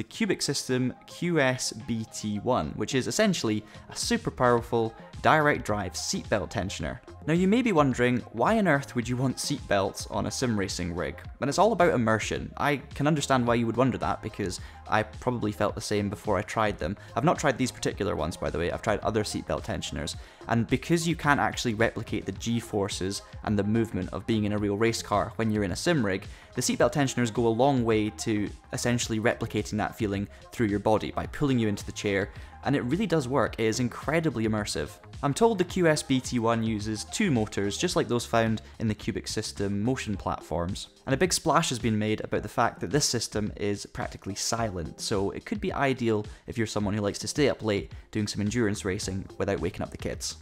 the Qubic System QS-BT1, which is essentially a super powerful direct drive seatbelt tensioner. Now you may be wondering, why on earth would you want seatbelts on a sim racing rig? And it's all about immersion. I can understand why you would wonder that, because I probably felt the same before I tried them. I've not tried these particular ones, by the way, I've tried other seatbelt tensioners. And because you can't actually replicate the G-forces and the movement of being in a real race car when you're in a sim rig, the seatbelt tensioners go a long way to essentially replicating that feeling through your body by pulling you into the chair, and it really does work. It is incredibly immersive. I'm told the QS-BT1 uses two motors, just like those found in the Qubic System motion platforms. And a big splash has been made about the fact that this system is practically silent, so it could be ideal if you're someone who likes to stay up late doing some endurance racing without waking up the kids.